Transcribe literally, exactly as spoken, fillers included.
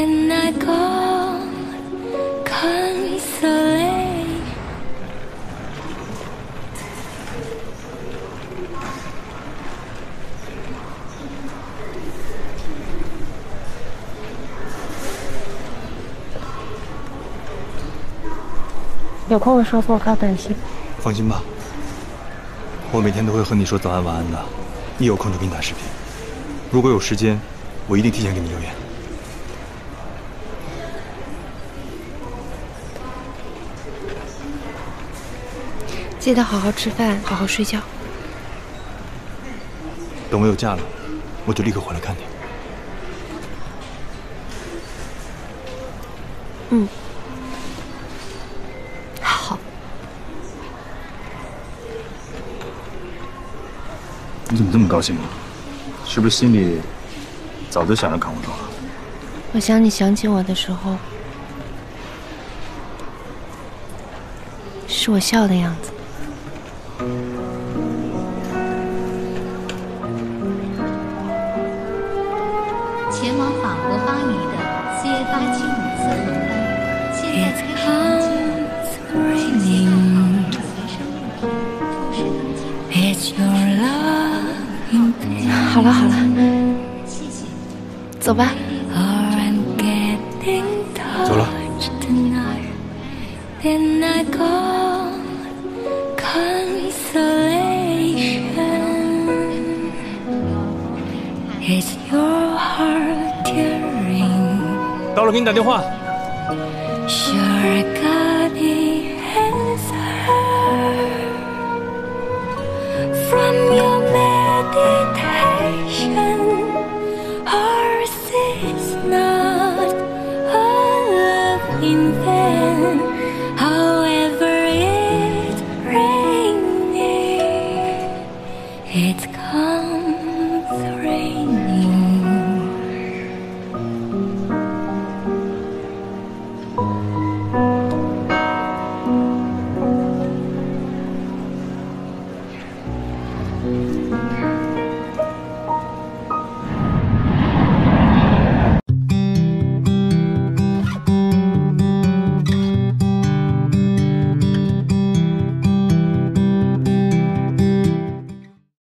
when I call consolation.有空的时候给我发短信。放心吧，我每天都会和你说早安晚安的，一有空就给你打视频。如果有时间，我一定提前给你留言。 记得好好吃饭，好好睡觉。等我有假了，我就立刻回来看你。嗯，好。你怎么这么高兴啊？是不是心里早就想着赶我走了？我想你想起我的时候，是我笑的样子。 前往法国巴黎的揭发清楚。好了好了，走吧。走了。到了，给你打电话。